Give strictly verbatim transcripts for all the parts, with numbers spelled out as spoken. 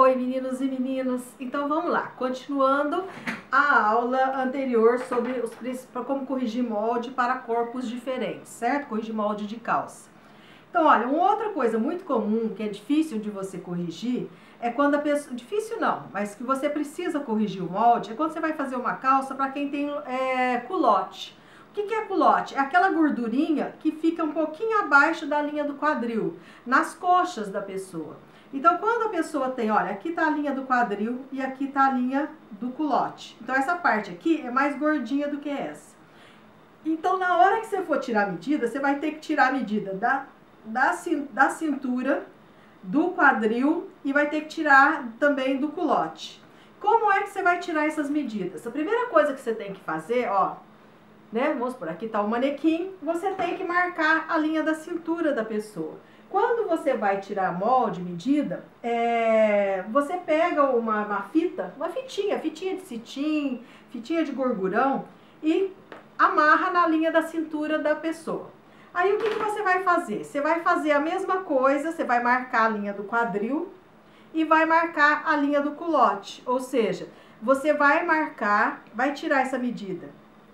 Oi, meninos e meninas. Então vamos lá, continuando a aula anterior sobre os princípios, como corrigir molde para corpos diferentes, certo? Corrigir molde de calça. Então, olha, uma outra coisa muito comum que é difícil de você corrigir é quando a pessoa... Difícil não, mas que você precisa corrigir o molde é quando você vai fazer uma calça para quem tem é, culote. O que é culote? É aquela gordurinha que fica um pouquinho abaixo da linha do quadril, nas coxas da pessoa. Então, quando a pessoa tem, olha, aqui tá a linha do quadril e aqui tá a linha do culote. Então, essa parte aqui é mais gordinha do que essa. Então, na hora que você for tirar a medida, você vai ter que tirar a medida da, da, da cintura, do quadril e vai ter que tirar também do culote. Como é que você vai tirar essas medidas? A primeira coisa que você tem que fazer, ó, né, vamos por aqui tá o manequim, você tem que marcar a linha da cintura da pessoa. Quando você vai tirar molde, medida, é, você pega uma, uma fita, uma fitinha, fitinha de cetim, fitinha de gorgurão e amarra na linha da cintura da pessoa. Aí o que, que você vai fazer? Você vai fazer a mesma coisa, você vai marcar a linha do quadril e vai marcar a linha do culote. Ou seja, você vai marcar, vai tirar essa medida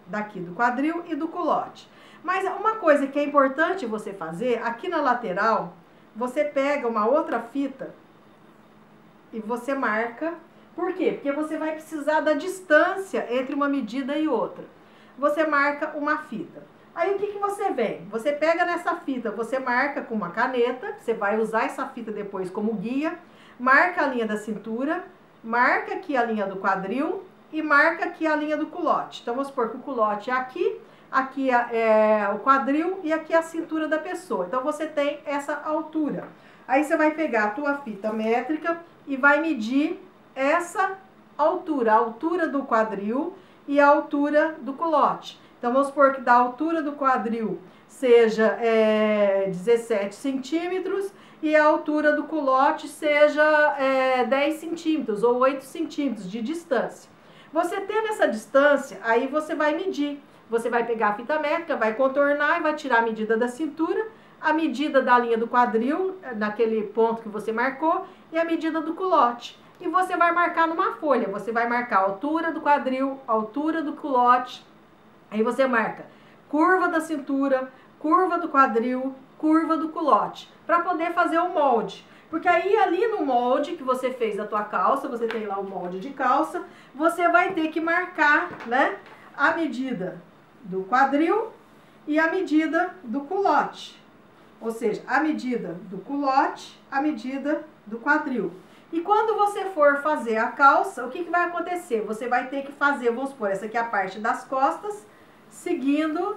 daqui do quadril e do culote. Mas uma coisa que é importante você fazer, aqui na lateral, você pega uma outra fita e você marca. Por quê? Porque você vai precisar da distância entre uma medida e outra. Você marca uma fita. Aí o que que você vem? Você pega nessa fita, você marca com uma caneta, você vai usar essa fita depois como guia, marca a linha da cintura, marca aqui a linha do quadril e marca aqui a linha do culote. Então, vamos supor que o culote é aqui, aqui é o quadril e aqui é a cintura da pessoa. Então, você tem essa altura. Aí, você vai pegar a tua fita métrica e vai medir essa altura, a altura do quadril e a altura do culote. Então, vamos supor que da altura do quadril seja é, dezessete centímetros e a altura do culote seja é, dez centímetros ou oito centímetros de distância. Você tendo essa distância, aí você vai medir. Você vai pegar a fita métrica, vai contornar e vai tirar a medida da cintura, a medida da linha do quadril, naquele ponto que você marcou, e a medida do culote. E você vai marcar numa folha, você vai marcar a altura do quadril, a altura do culote, aí você marca curva da cintura, curva do quadril, curva do culote, para poder fazer o molde. Porque aí ali no molde que você fez da tua calça, você tem lá o molde de calça, você vai ter que marcar, né, a medida do quadril e a medida do culote. Ou seja, a medida do culote, a medida do quadril. E quando você for fazer a calça, o que que vai acontecer? Você vai ter que fazer, vamos supor, essa aqui é a parte das costas, seguindo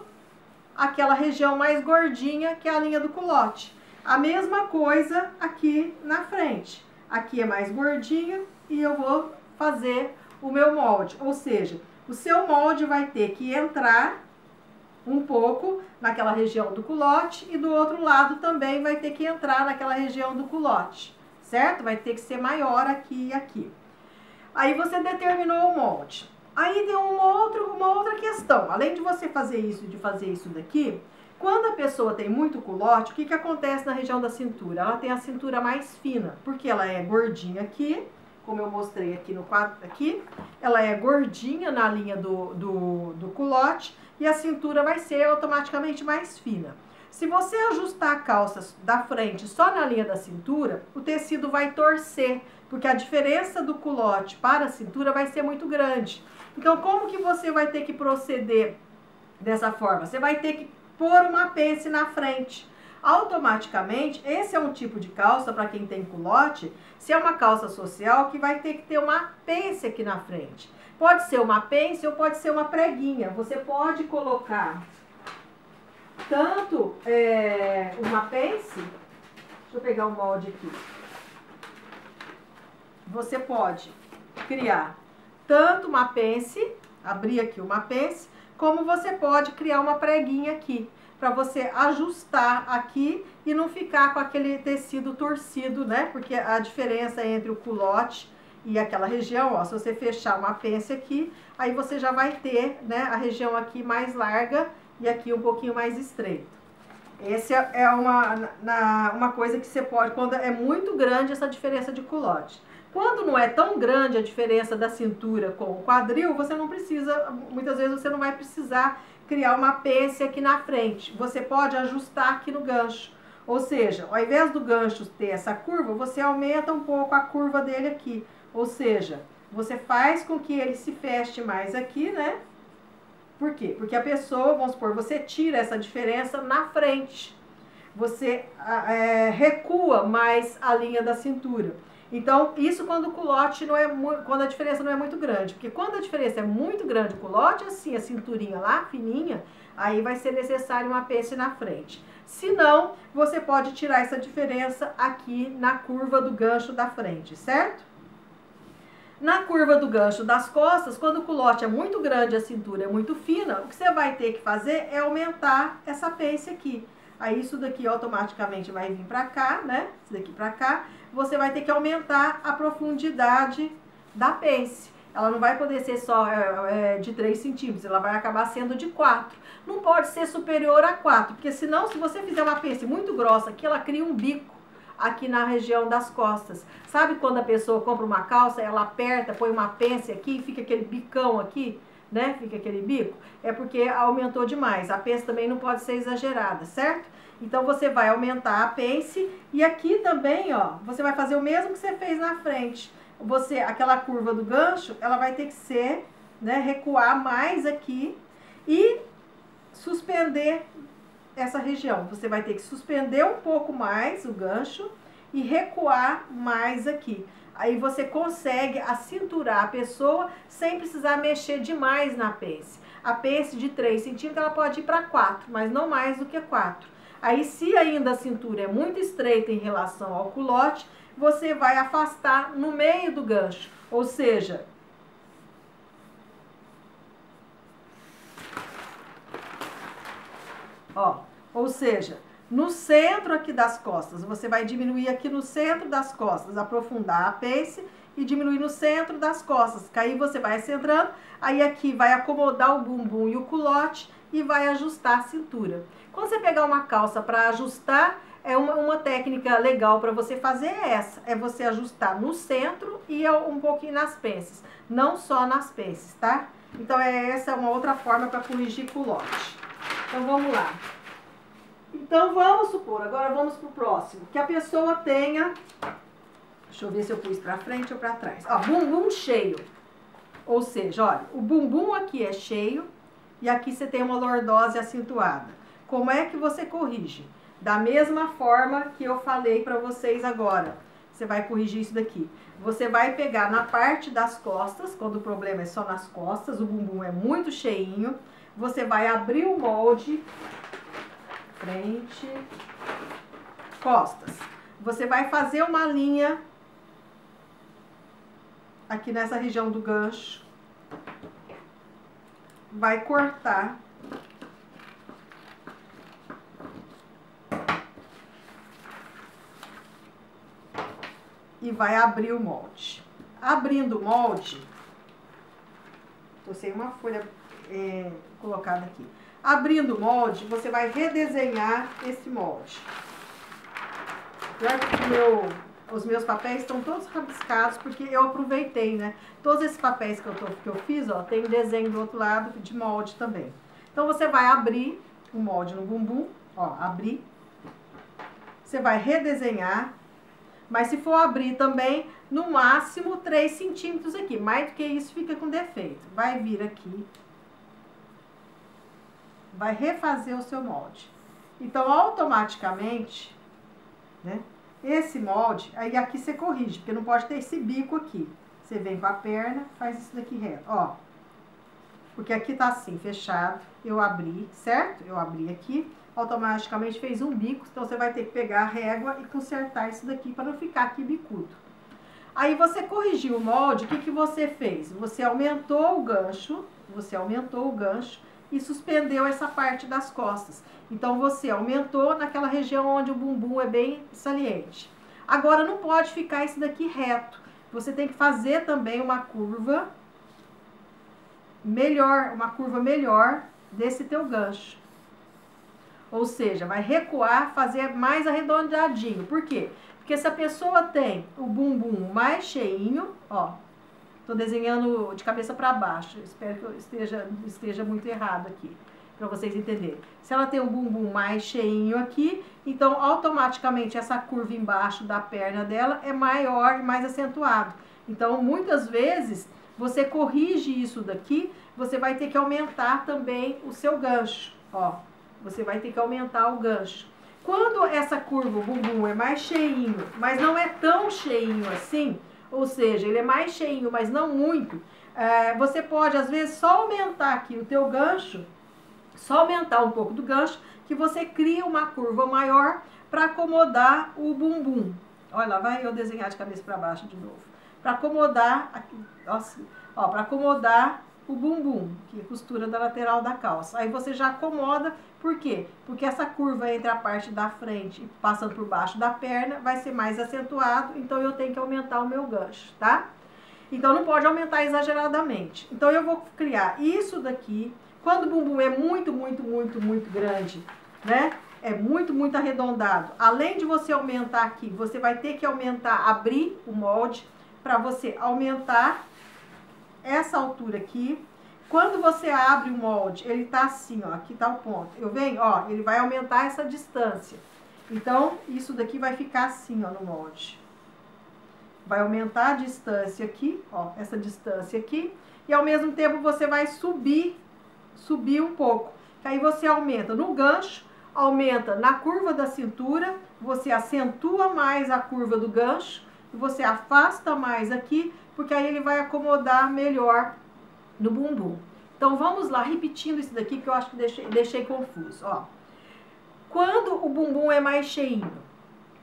aquela região mais gordinha, que é a linha do culote. A mesma coisa aqui na frente. Aqui é mais gordinha e eu vou fazer o meu molde. Ou seja, o seu molde vai ter que entrar um pouco naquela região do culote e do outro lado também vai ter que entrar naquela região do culote, certo? Vai ter que ser maior aqui e aqui. Aí você determinou o molde. Aí tem um outro, uma outra questão. Além de você fazer isso e de fazer isso daqui, quando a pessoa tem muito culote, o que que acontece na região da cintura? Ela tem a cintura mais fina, porque ela é gordinha aqui, como eu mostrei aqui no quadro, aqui, ela é gordinha na linha do, do, do culote e a cintura vai ser automaticamente mais fina. Se você ajustar a calça da frente só na linha da cintura, o tecido vai torcer, porque a diferença do culote para a cintura vai ser muito grande. Então, como que você vai ter que proceder dessa forma? Você vai ter que pôr uma pence na frente. Automaticamente, esse é um tipo de calça para quem tem culote, se é uma calça social, que vai ter que ter uma pence aqui na frente. Pode ser uma pence ou pode ser uma preguinha. Você pode colocar tanto é, uma pence, deixa eu pegar um molde aqui. Você pode criar tanto uma pence, abrir aqui uma pence, como você pode criar uma preguinha aqui, para você ajustar aqui e não ficar com aquele tecido torcido, né? Porque a diferença entre o culote e aquela região, ó, se você fechar uma pence aqui, aí você já vai ter, né, a região aqui mais larga e aqui um pouquinho mais estreito. Essa é uma, na, uma coisa que você pode, quando é muito grande essa diferença de culote. Quando não é tão grande a diferença da cintura com o quadril, você não precisa, muitas vezes você não vai precisar criar uma pence aqui na frente. Você pode ajustar aqui no gancho. Ou seja, ao invés do gancho ter essa curva, você aumenta um pouco a curva dele aqui. Ou seja, você faz com que ele se feche mais aqui, né? Por quê? Porque a pessoa, vamos supor, você tira essa diferença na frente. Você é, recua mais a linha da cintura. Então, isso quando o culote não é muito, quando a diferença não é muito grande. Porque quando a diferença é muito grande, o culote, assim, a cinturinha lá, fininha, aí vai ser necessário uma pence na frente. Se não, você pode tirar essa diferença aqui na curva do gancho da frente, certo? Na curva do gancho das costas, quando o culote é muito grande, a cintura é muito fina, o que você vai ter que fazer é aumentar essa pence aqui. Aí isso daqui automaticamente vai vir pra cá, né? Isso daqui pra cá. Você vai ter que aumentar a profundidade da pence. Ela não vai poder ser só é, de três centímetros, ela vai acabar sendo de quatro. Não pode ser superior a quatro, porque senão, se você fizer uma pence muito grossa aqui, ela cria um bico aqui na região das costas. Sabe quando a pessoa compra uma calça, ela aperta, põe uma pence aqui e fica aquele bicão aqui? Né? Fica aquele bico, é porque aumentou demais. A pence também não pode ser exagerada, certo? Então você vai aumentar a pence e aqui também, ó, você vai fazer o mesmo que você fez na frente. Você, aquela curva do gancho, ela vai ter que ser, né, recuar mais aqui e suspender essa região. Você vai ter que suspender um pouco mais o gancho e recuar mais aqui. Aí você consegue acinturar a pessoa sem precisar mexer demais na pence. A pence de três centímetros ela pode ir para quatro, mas não mais do que quatro. Aí, se ainda a cintura é muito estreita em relação ao culote, você vai afastar no meio do gancho. Ou seja, ó, ou seja, no centro aqui das costas, você vai diminuir aqui no centro das costas, aprofundar a pence e diminuir no centro das costas. Que aí você vai centrando, aí aqui vai acomodar o bumbum e o culote e vai ajustar a cintura. Quando você pegar uma calça para ajustar, é uma, uma técnica legal para você fazer é essa. É você ajustar no centro e um pouquinho nas pences, não só nas pences, tá? Então, é, essa é uma outra forma para corrigir culote. Então, vamos lá. Então, vamos supor, agora vamos pro próximo, que a pessoa tenha, deixa eu ver se eu pus pra frente ou pra trás, ó, bumbum cheio, ou seja, olha, o bumbum aqui é cheio e aqui você tem uma lordose acentuada. Como é que você corrige? Da mesma forma que eu falei pra vocês agora, você vai corrigir isso daqui. Você vai pegar na parte das costas, quando o problema é só nas costas, o bumbum é muito cheinho, você vai abrir o molde... frente, costas. Você vai fazer uma linha aqui nessa região do gancho. Vai cortar. E vai abrir o molde. Abrindo o molde, tô sem uma folha é, colocada aqui. Abrindo o molde, você vai redesenhar esse molde. Pior que meu, os meus papéis estão todos rabiscados, porque eu aproveitei, né? Todos esses papéis que eu, tô, que eu fiz, ó, tem desenho do outro lado de molde também. Então, você vai abrir o molde no bumbum, ó, abrir. Você vai redesenhar, mas se for abrir também, no máximo três centímetros aqui. Mais do que isso, fica com defeito. Vai vir aqui. Vai refazer o seu molde. Então, automaticamente, né, esse molde, aí aqui você corrige, porque não pode ter esse bico aqui. Você vem com a perna, faz isso daqui reto, ó. Porque aqui tá assim, fechado, eu abri, certo? Eu abri aqui, automaticamente fez um bico, então você vai ter que pegar a régua e consertar isso daqui para não ficar aqui bicudo. Aí você corrigiu o molde, o que que você fez? Você aumentou o gancho, você aumentou o gancho, e suspendeu essa parte das costas. Então, você aumentou naquela região onde o bumbum é bem saliente. Agora, não pode ficar isso daqui reto. Você tem que fazer também uma curva melhor, uma curva melhor desse teu gancho. Ou seja, vai recuar, fazer mais arredondadinho. Por quê? Porque se a pessoa tem o bumbum mais cheinho, ó, tô desenhando de cabeça para baixo, espero que eu esteja, esteja muito errado aqui, para vocês entenderem. Se ela tem um bumbum mais cheinho aqui, então automaticamente essa curva embaixo da perna dela é maior e mais acentuado. Então, muitas vezes, você corrige isso daqui, você vai ter que aumentar também o seu gancho, ó. Você vai ter que aumentar o gancho. Quando essa curva, o bumbum, é mais cheinho, mas não é tão cheinho assim, ou seja, ele é mais cheinho, mas não muito, é, você pode, às vezes, só aumentar aqui o teu gancho, só aumentar um pouco do gancho, que você cria uma curva maior para acomodar o bumbum. Olha lá, vai eu desenhar de cabeça para baixo de novo. Para acomodar, aqui, nossa, ó, para acomodar o bumbum, que é costura da lateral da calça. Aí você já acomoda, por quê? Porque essa curva entre a parte da frente e passando por baixo da perna vai ser mais acentuado, então eu tenho que aumentar o meu gancho, tá? Então não pode aumentar exageradamente. Então eu vou criar isso daqui. Quando o bumbum é muito, muito, muito, muito grande, né? É muito, muito arredondado. Além de você aumentar aqui, você vai ter que aumentar, abrir o molde para você aumentar essa altura aqui. Quando você abre o molde, ele tá assim, ó, aqui tá o ponto. Eu venho, ó, ele vai aumentar essa distância. Então, isso daqui vai ficar assim, ó, no molde. Vai aumentar a distância aqui, ó, essa distância aqui. E ao mesmo tempo você vai subir, subir um pouco. Aí você aumenta no gancho, aumenta na curva da cintura, você acentua mais a curva do gancho, e você afasta mais aqui, porque aí ele vai acomodar melhor no bumbum. Então vamos lá, repetindo isso daqui, que eu acho que deixei, deixei confuso, ó. Quando o bumbum é mais cheinho,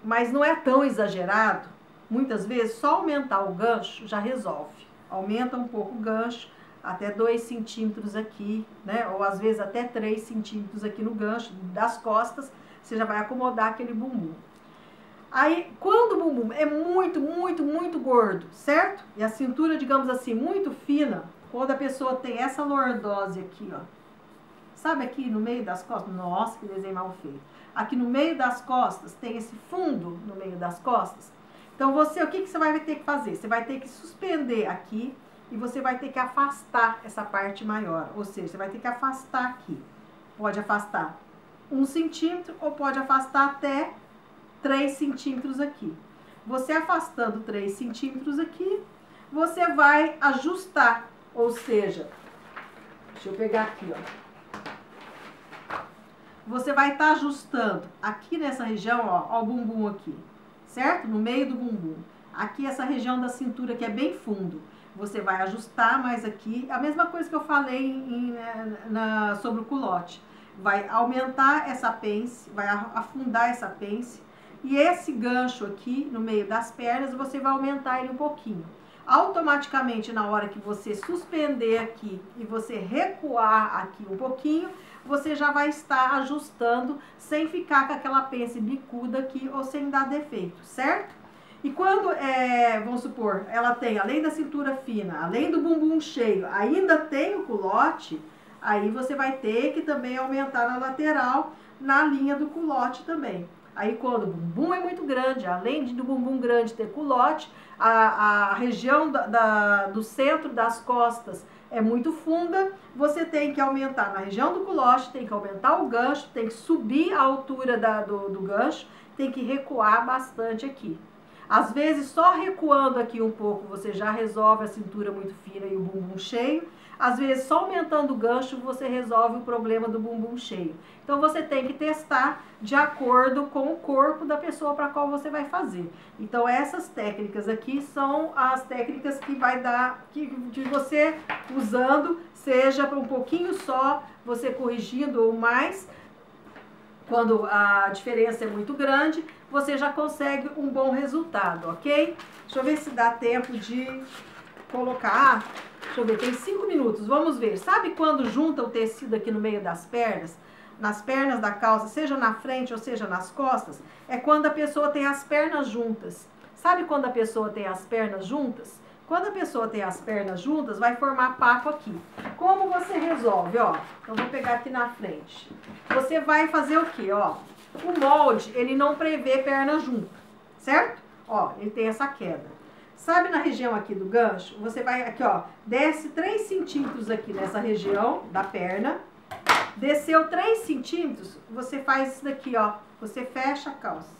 mas não é tão exagerado, muitas vezes só aumentar o gancho já resolve. Aumenta um pouco o gancho, até dois centímetros aqui, né? Ou às vezes até três centímetros aqui no gancho das costas, você já vai acomodar aquele bumbum. Aí, quando o bumbum é muito, muito, muito gordo, certo? E a cintura, digamos assim, muito fina, quando a pessoa tem essa lordose aqui, ó. Sabe aqui no meio das costas? Nossa, que desenho mal feito. Aqui no meio das costas, tem esse fundo no meio das costas. Então, você, o que, que você vai ter que fazer? Você vai ter que suspender aqui e você vai ter que afastar essa parte maior. Ou seja, você vai ter que afastar aqui. Pode afastar um centímetro ou pode afastar até três centímetros aqui. Você afastando três centímetros aqui, você vai ajustar, ou seja, deixa eu pegar aqui, ó. Você vai estar ajustando aqui nessa região, ó, ó, o bumbum aqui, certo? No meio do bumbum. Aqui essa região da cintura que é bem fundo. Você vai ajustar mais aqui, a mesma coisa que eu falei em, na, na, sobre o culote. Vai aumentar essa pence, vai afundar essa pence. E esse gancho aqui, no meio das pernas, você vai aumentar ele um pouquinho. Automaticamente, na hora que você suspender aqui e você recuar aqui um pouquinho, você já vai estar ajustando sem ficar com aquela pence bicuda aqui ou sem dar defeito, certo? E quando, é, vamos supor, ela tem, além da cintura fina, além do bumbum cheio, ainda tem o culote, aí você vai ter que também aumentar na lateral, na linha do culote também. Aí quando o bumbum é muito grande, além do bumbum grande ter culote, a, a região da, da, do centro das costas é muito funda, você tem que aumentar na região do culote, tem que aumentar o gancho, tem que subir a altura da, do, do gancho, tem que recuar bastante aqui. Às vezes só recuando aqui um pouco você já resolve a cintura muito fina e o bumbum cheio. Às vezes só aumentando o gancho você resolve o problema do bumbum cheio. Então você tem que testar de acordo com o corpo da pessoa para qual você vai fazer. Então essas técnicas aqui são as técnicas que vai dar, que, que você usando, seja um pouquinho só, você corrigindo ou mais, quando a diferença é muito grande, você já consegue um bom resultado, ok? Deixa eu ver se dá tempo de colocar. Deixa eu ver, tem cinco minutos, vamos ver. Sabe quando junta o tecido aqui no meio das pernas? Nas pernas da calça, seja na frente ou seja nas costas? É quando a pessoa tem as pernas juntas. Sabe quando a pessoa tem as pernas juntas? Quando a pessoa tem as pernas juntas, vai formar papo aqui. Como você resolve, ó? Então, vou pegar aqui na frente. Você vai fazer o quê, ó? O molde, ele não prevê perna junta, certo? Ó, ele tem essa queda. Sabe na região aqui do gancho? Você vai aqui, ó, desce três centímetros aqui nessa região da perna. Desceu três centímetros, você faz isso daqui, ó. Você fecha a calça.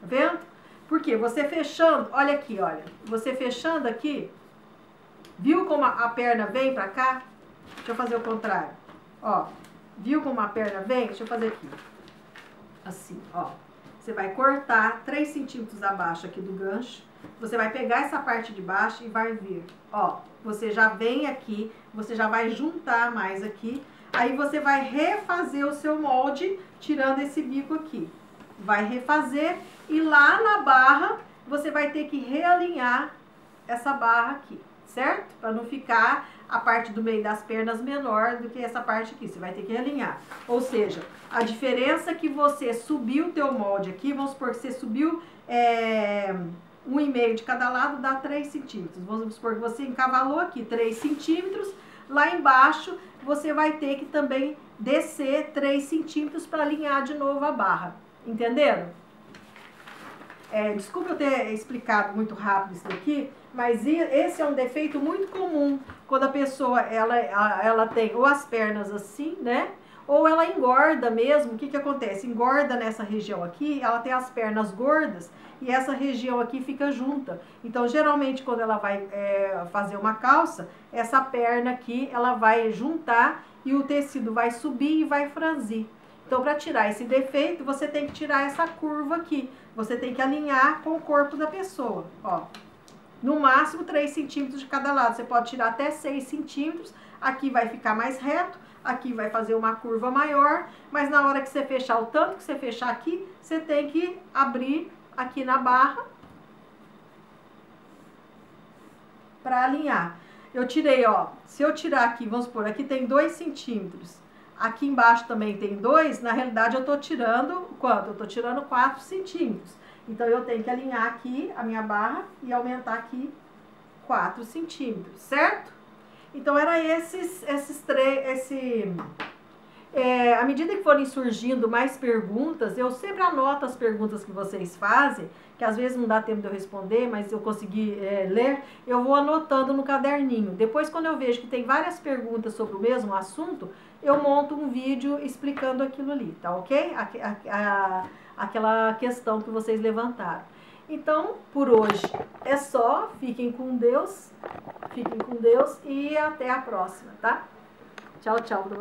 Tá vendo? Porque você fechando, olha aqui, olha. Você fechando aqui, viu como a perna vem pra cá? Deixa eu fazer o contrário. Ó, viu como a perna vem? Deixa eu fazer aqui. Assim, ó. Você vai cortar três centímetros abaixo aqui do gancho. Você vai pegar essa parte de baixo e vai vir. Ó, você já vem aqui, você já vai juntar mais aqui. Aí você vai refazer o seu molde, tirando esse bico aqui. Vai refazer e lá na barra, você vai ter que realinhar essa barra aqui, certo? Para não ficar a parte do meio das pernas menor do que essa parte aqui, você vai ter que alinhar. Ou seja, a diferença é que você subiu o teu molde aqui, vamos supor que você subiu é, um e meio de cada lado, dá três centímetros. Vamos supor que você encavalou aqui três centímetros, lá embaixo você vai ter que também descer três centímetros para alinhar de novo a barra, entenderam? É, desculpa eu ter explicado muito rápido isso daqui, mas esse é um defeito muito comum quando a pessoa ela, ela tem ou as pernas assim, né? Ou ela engorda mesmo. O que que acontece? Engorda nessa região aqui, ela tem as pernas gordas e essa região aqui fica junta. Então, geralmente, quando ela vai é, fazer uma calça, essa perna aqui, ela vai juntar e o tecido vai subir e vai franzir. Então, para tirar esse defeito, você tem que tirar essa curva aqui. Você tem que alinhar com o corpo da pessoa, ó. No máximo três centímetros de cada lado. Você pode tirar até seis centímetros. Aqui vai ficar mais reto, aqui vai fazer uma curva maior, mas na hora que você fechar, o tanto que você fechar aqui, você tem que abrir aqui na barra para alinhar. Eu tirei, ó, se eu tirar aqui, vamos supor, aqui tem dois centímetros, aqui embaixo também tem dois, na realidade eu tô tirando quanto? Eu tô tirando quatro centímetros. Então, eu tenho que alinhar aqui a minha barra e aumentar aqui quatro centímetros, certo? Então, era esses, esses três, esse... É, à medida que forem surgindo mais perguntas, eu sempre anoto as perguntas que vocês fazem, que às vezes não dá tempo de eu responder, mas eu consegui é, ler, eu vou anotando no caderninho. Depois, quando eu vejo que tem várias perguntas sobre o mesmo assunto, eu monto um vídeo explicando aquilo ali, tá ok? A, a, a, aquela questão que vocês levantaram. Então, por hoje é só, fiquem com Deus, fiquem com Deus e até a próxima, tá? Tchau, tchau pra vocês.